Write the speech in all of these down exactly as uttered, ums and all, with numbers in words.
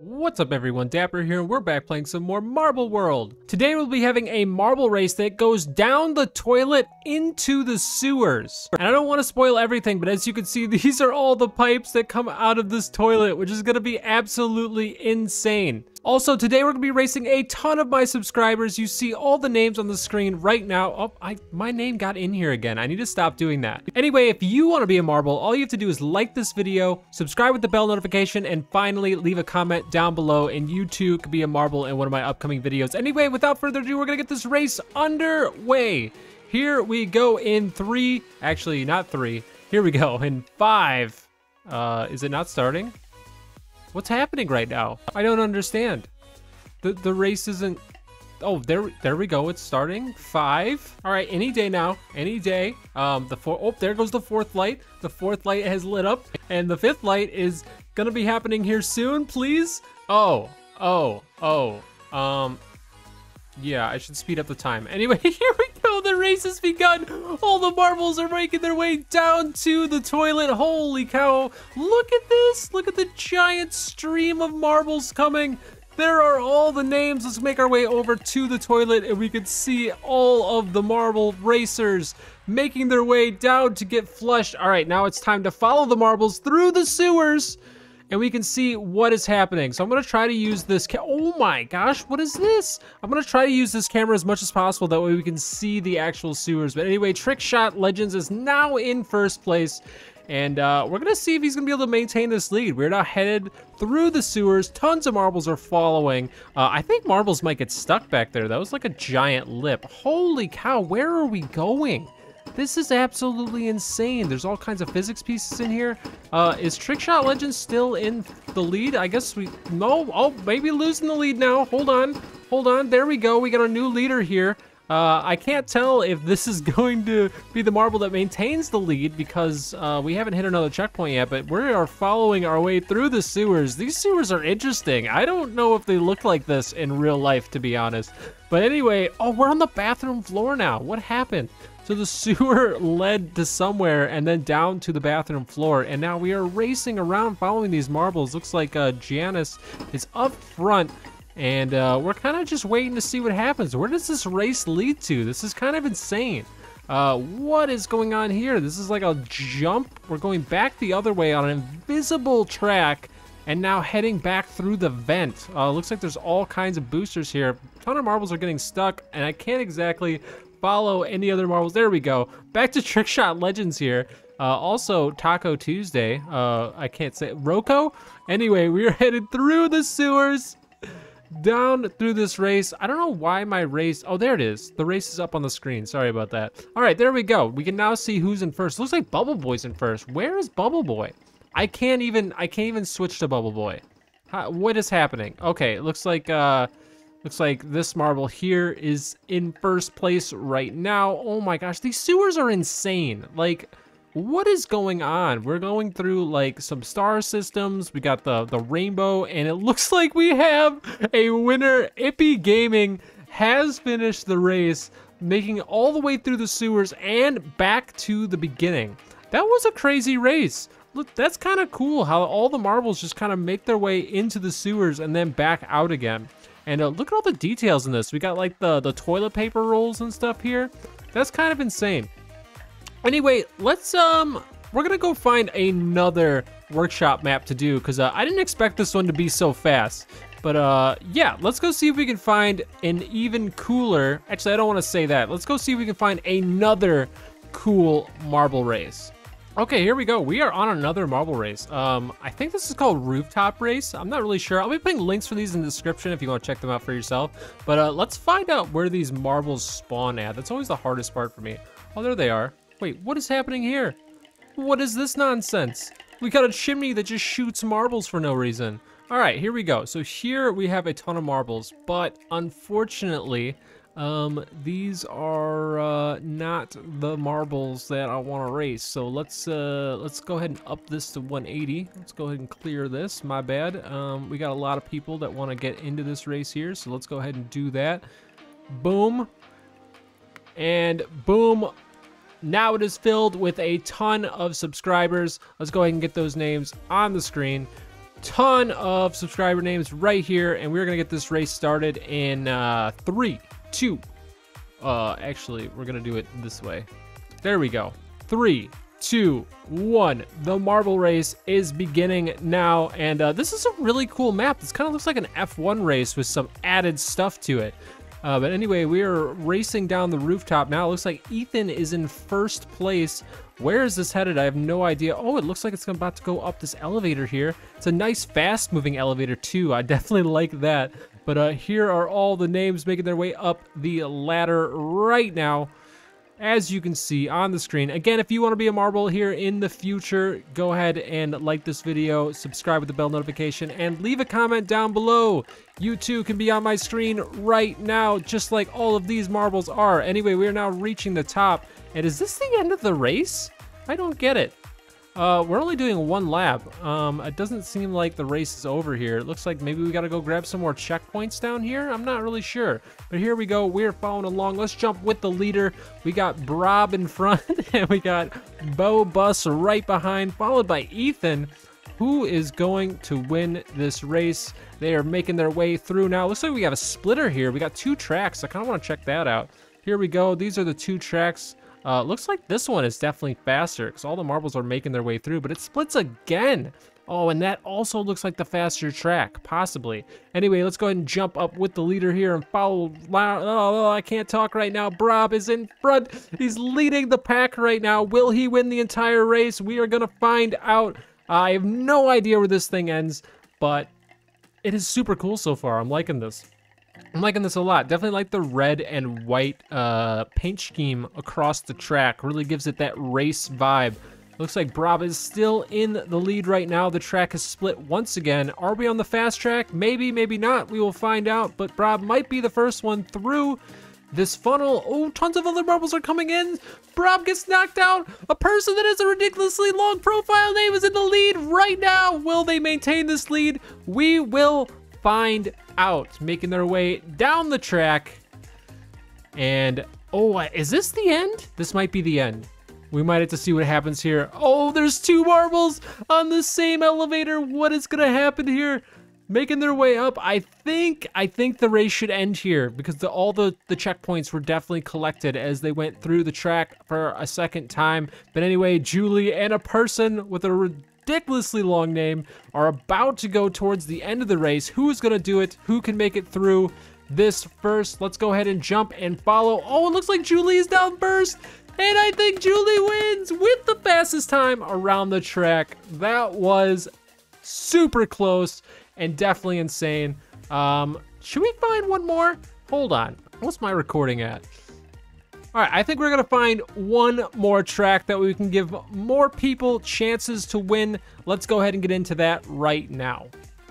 What's up everyone, Dapper here. We're back playing some more Marble World. Today we'll be having a marble race that goes down the toilet into the sewers. And I don't want to spoil everything, but as you can see, these are all the pipes that come out of this toilet, which is going to be absolutely insane. Also, today we're going to be racing a ton of my subscribers. You see all the names on the screen right now. Oh, I, my name got in here again. I need to stop doing that. Anyway, if you want to be a marble, all you have to do is like this video, subscribe with the bell notification, and finally leave a comment down below, and you too could be a marble in one of my upcoming videos. Anyway, without further ado, we're going to get this race underway. Here we go in three. Actually, not three. Here we go in five. Uh, is it not starting? What's happening right now? I don't understand. The the race isn't... Oh, there there we go. It's starting. Five. All right, any day now. Any day. Um, the four... Oh, there goes the fourth light. The fourth light has lit up. And the fifth light is gonna be happening here soon, please. Oh, oh, oh. Um, yeah, I should speed up the time. Anyway, here we go. The race has begun. All the marbles are making their way down to the toilet. Holy cow. Look at this. Look at the giant stream of marbles coming. There are all the names. Let's make our way over to the toilet, and we can see all of the marble racers making their way down to get flushed. All right, now it's time to follow the marbles through the sewers, and we can see what is happening. So I'm gonna try to use this ca- oh my gosh, what is this? I'm gonna try to use this camera as much as possible, that way we can see the actual sewers. But anyway, Trickshot Legends is now in first place, and uh, we're gonna see if he's gonna be able to maintain this lead. We're now headed through the sewers. Tons of marbles are following. Uh, I think marbles might get stuck back there. That was like a giant lip. Holy cow, where are we going? This is absolutely insane. There's all kinds of physics pieces in here. Uh, is Trickshot Legends still in the lead? I guess we, no, oh, maybe losing the lead now. Hold on, hold on, there we go. We got our new leader here. Uh, I can't tell if this is going to be the marble that maintains the lead because uh, we haven't hit another checkpoint yet, but we are following our way through the sewers. These sewers are interesting. I don't know if they look like this in real life, to be honest. But anyway, oh, we're on the bathroom floor now. What happened? So the sewer led to somewhere and then down to the bathroom floor. And now we are racing around following these marbles. Looks like uh, Janice is up front, and uh, we're kind of just waiting to see what happens. Where does this race lead to? This is kind of insane. Uh, what is going on here? This is like a jump. We're going back the other way on an invisible track and now heading back through the vent. Uh, looks like there's all kinds of boosters here. A ton of marbles are getting stuck, and I can't exactly follow any other marbles. There we go. Back to Trickshot Legends here. Uh, also, Taco Tuesday. Uh, I can't say Rocco. Anyway, we're headed through the sewers, down through this race. I don't know why my race. Oh, there it is. The race is up on the screen. Sorry about that. All right, there we go. We can now see who's in first. Looks like Bubble Boy's in first. Where is Bubble Boy? I can't even. I can't even switch to Bubble Boy. How, what is happening? Okay, it looks like. Uh, Looks like this marble here is in first place right now. Oh my gosh, these sewers are insane. Like, what is going on? We're going through like some star systems. We got the, the rainbow, and it looks like we have a winner. Ippy Gaming has finished the race, making all the way through the sewers and back to the beginning. That was a crazy race. Look, that's kind of cool how all the marbles just kind of make their way into the sewers and then back out again. And uh, look at all the details in this. We got like the, the toilet paper rolls and stuff here. That's kind of insane. Anyway, let's, um, we're gonna go find another workshop map to do because uh, I didn't expect this one to be so fast. But uh, yeah, let's go see if we can find an even cooler, actually I don't wanna say that. Let's go see if we can find another cool marble race. Okay, here we go. We are on another marble race. Um, I think this is called Rooftop Race. I'm not really sure. I'll be putting links for these in the description if you want to check them out for yourself. But uh, let's find out where these marbles spawn at. That's always the hardest part for me. Oh, there they are. Wait, what is happening here? What is this nonsense? We got a chimney that just shoots marbles for no reason. All right, here we go. So here we have a ton of marbles, but unfortunately, Um, these are uh, not the marbles that I want to race. So let's uh, let's go ahead and up this to one eighty. Let's go ahead and clear this. My bad. Um, we got a lot of people that want to get into this race here. So let's go ahead and do that. Boom. And boom. Now it is filled with a ton of subscribers. Let's go ahead and get those names on the screen. ton of subscriber names right here, and we're gonna get this race started in uh, three, two. Uh, actually, we're gonna do it this way. There we go. Three, two, one. The Marble Race is beginning now, and uh, this is a really cool map. This kind of looks like an F one race with some added stuff to it. Uh, but anyway, we are racing down the rooftop now. It looks like Ethan is in first place. Where is this headed? I have no idea. Oh, it looks like it's about to go up this elevator here. It's a nice fast-moving elevator, too. I definitely like that. But uh, here are all the names making their way up the ladder right now, as you can see on the screen. Again, if you want to be a marble here in the future, go ahead and like this video, subscribe with the bell notification, and leave a comment down below. You too can be on my screen right now, just like all of these marbles are. Anyway, we are now reaching the top. And is this the end of the race? I don't get it. Uh, we're only doing one lap. Um, it doesn't seem like the race is over here. It looks like maybe we gotta go grab some more checkpoints down here. I'm not really sure. But here we go. We're following along. Let's jump with the leader. We got Brob in front, and we got Bo Bus right behind, followed by Ethan, who is going to win this race. They are making their way through now. Looks like we got a splitter here. We got two tracks. I kind of want to check that out. Here we go. These are the two tracks. Uh, looks like this one is definitely faster because all the marbles are making their way through, but it splits again. Oh, and that also looks like the faster track, possibly. Anyway, let's go ahead and jump up with the leader here and follow. Oh, I can't talk right now. Brob is in front. He's leading the pack right now. Will he win the entire race? We are going to find out. I have no idea where this thing ends, but it is super cool so far. I'm liking this. I'm liking this a lot. Definitely like the red and white uh, paint scheme across the track. Really gives it that race vibe. Looks like Brob is still in the lead right now. The track is split once again. Are we on the fast track? Maybe, maybe not. We will find out. But Brob might be the first one through this funnel. Oh, tons of other marbles are coming in. Brob gets knocked out. A person that has a ridiculously long profile name is in the lead right now. Will they maintain this lead? We will find out. Making their way down the track. And oh, is this the end? This might be the end. We might have to see what happens here. Oh, there's two marbles on the same elevator. What is gonna happen here? Making their way up. I think I think the race should end here because the, all the, the checkpoints were definitely collected as they went through the track for a second time. But anyway, Julie and a person with a ridiculously long name are about to go towards the end of the race. Who is going to do it? Who can make it through this first? Let's go ahead and jump and follow. Oh, it looks like Julie is down first. And I think Julie wins with the fastest time around the track. That was super close and definitely insane. Um, should we find one more? Hold on. What's my recording at? All right, I think we're gonna find one more track that we can give more people chances to win. Let's go ahead and get into that right now.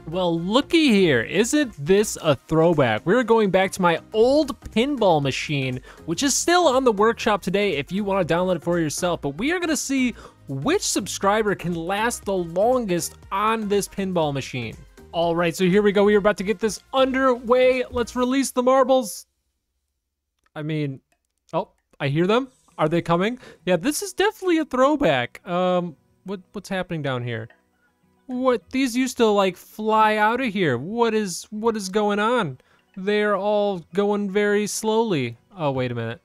Well, looky here, isn't this a throwback? We're going back to my old pinball machine, which is still on the workshop today if you wanna download it for yourself, but we are gonna see which subscriber can last the longest on this pinball machine. All right, so here we go, we are about to get this underway. Let's release the marbles. I mean, I hear them. Are they coming? Yeah, this is definitely a throwback. Um, what what's happening down here? What, these used to like fly out of here. What is what is going on? They're all going very slowly. Oh, wait a minute.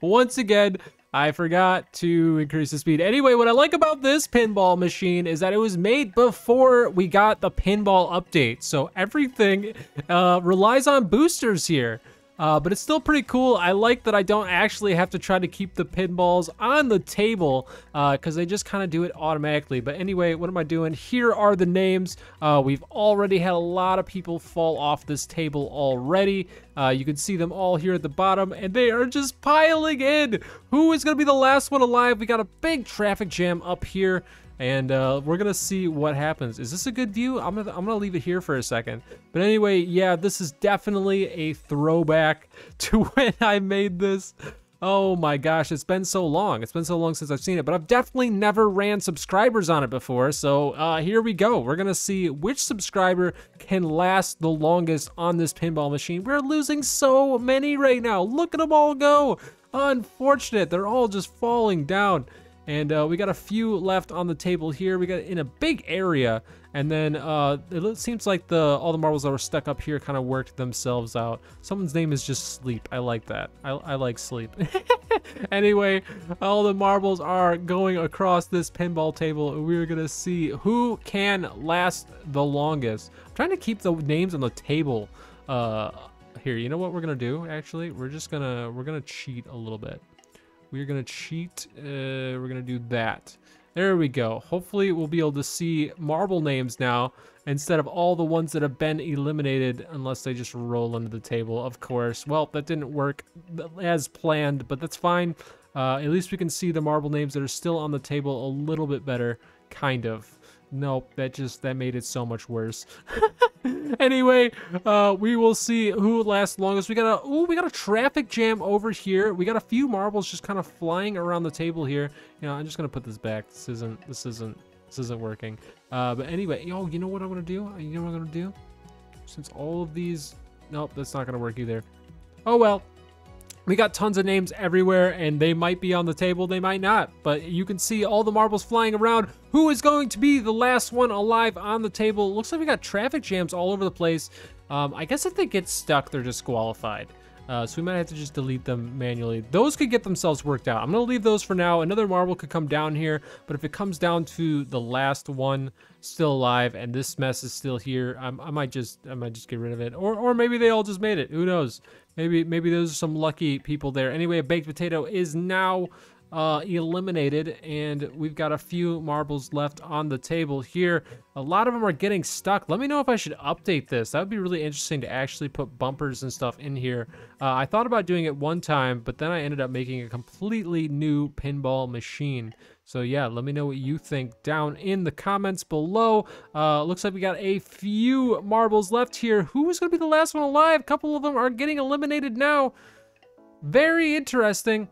Once again, I forgot to increase the speed. Anyway, what I like about this pinball machine is that it was made before we got the pinball update. So everything uh, relies on boosters here. Uh, but it's still pretty cool. I like that I don't actually have to try to keep the pinballs on the table because uh, they just kind of do it automatically. But anyway, what am I doing? Here are the names. Uh, we've already had a lot of people fall off this table already. Uh, you can see them all here at the bottom, and they are just piling in. Who is going to be the last one alive? We got a big traffic jam up here. And uh, we're gonna see what happens. Is this a good view? I'm gonna, I'm gonna leave it here for a second. But anyway, yeah, this is definitely a throwback to when I made this. Oh my gosh, it's been so long. It's been so long since I've seen it, but I've definitely never ran subscribers on it before. So uh, here we go. We're gonna see which subscriber can last the longest on this pinball machine. We're losing so many right now. Look at them all go. Unfortunate, they're all just falling down. And uh, we got a few left on the table here. We got in a big area, and then uh, it seems like the all the marbles that were stuck up here kind of worked themselves out. Someone's name is just Sleep. I like that. I, I like Sleep. Anyway, all the marbles are going across this pinball table. We're gonna see who can last the longest. I'm trying to keep the names on the table uh, here. You know what we're gonna do? Actually, we're just gonna we're gonna cheat a little bit. We're gonna cheat. Uh, we're gonna do that. There we go. Hopefully we'll be able to see marble names now instead of all the ones that have been eliminated, unless they just roll under the table, of course. Well, that didn't work as planned, but that's fine. Uh, at least we can see the marble names that are still on the table a little bit better, kind of. Nope, that just that made it so much worse. Anyway, uh, we will see who lasts longest. We got a ooh, we got a traffic jam over here. We got a few marbles just kind of flying around the table here. You know, I'm just gonna put this back. This isn't this isn't this isn't working. Uh, but anyway, yo, you know what I'm gonna do? You know what I'm gonna do? Since all of these, nope, that's not gonna work either. Oh well. We got tons of names everywhere, and they might be on the table, they might not. But you can see all the marbles flying around. Who is going to be the last one alive on the table? Looks like we got traffic jams all over the place. Um, I guess if they get stuck, they're disqualified. Uh, so we might have to just delete them manually. Those could get themselves worked out. I'm going to leave those for now. Another marble could come down here, but if it comes down to the last one still alive and this mess is still here, I'm, I might just I might just get rid of it. Or, or maybe they all just made it. Who knows? Maybe maybe those are some lucky people there. Anyway, a baked potato is now uh, eliminated, and we've got a few marbles left on the table here. A lot of them are getting stuck. Let me know if I should update this. That would be really interesting to actually put bumpers and stuff in here. Uh, I thought about doing it one time, but then I ended up making a completely new pinball machine. So yeah, let me know what you think down in the comments below. Uh, looks like we got a few marbles left here. Who is going to be the last one alive? A couple of them are getting eliminated now. Very interesting.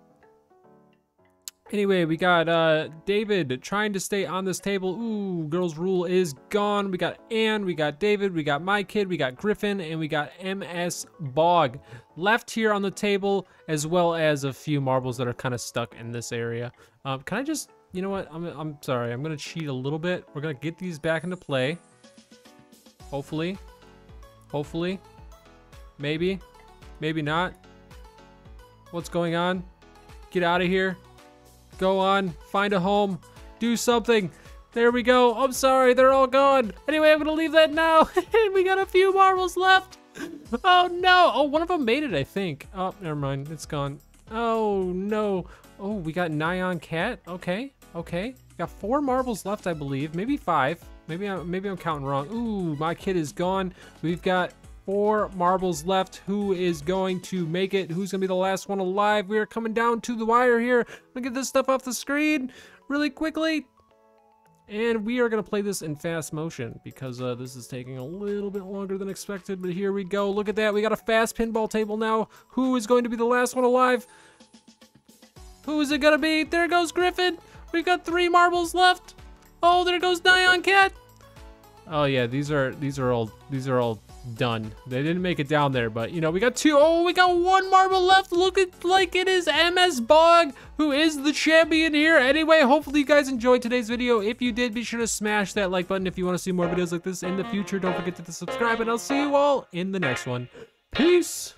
Anyway, we got uh, David trying to stay on this table. Ooh, Girls Rule is gone. We got Anne, we got David, we got My Kid, we got Griffin, and we got M S Bog left here on the table, as well as a few marbles that are kind of stuck in this area. Um, can I just... You know what? I'm, I'm sorry. I'm going to cheat a little bit. We're going to get these back into play. Hopefully. Hopefully. Maybe. Maybe not. What's going on? Get out of here. Go on. Find a home. Do something. There we go. I'm sorry. They're all gone. Anyway, I'm going to leave that now. We got a few marbles left. Oh, no. Oh, one of them made it, I think. Oh, never mind. It's gone. Oh, no. Oh, we got Nyan Cat. Okay. Okay, got four marbles left, I believe. Maybe five. Maybe I'm maybe I'm counting wrong. Ooh, My Kid is gone. We've got four marbles left. Who is going to make it? Who's gonna be the last one alive? We are coming down to the wire here. I'm gonna get this stuff off the screen really quickly, and we are gonna play this in fast motion because uh, this is taking a little bit longer than expected. But here we go. Look at that. We got a fast pinball table now. Who is going to be the last one alive? Who is it gonna be? There goes Griffin. We've got three marbles left. Oh, there goes Nyan Cat. Oh yeah, these are these are all these are all done. They didn't make it down there, but you know, we got two. Oh, we got one marble left. Look at like it is M S Bog who is the champion here. Anyway, hopefully you guys enjoyed today's video. If you did, be sure to smash that like button if you want to see more videos like this in the future. Don't forget to subscribe, and I'll see you all in the next one. Peace.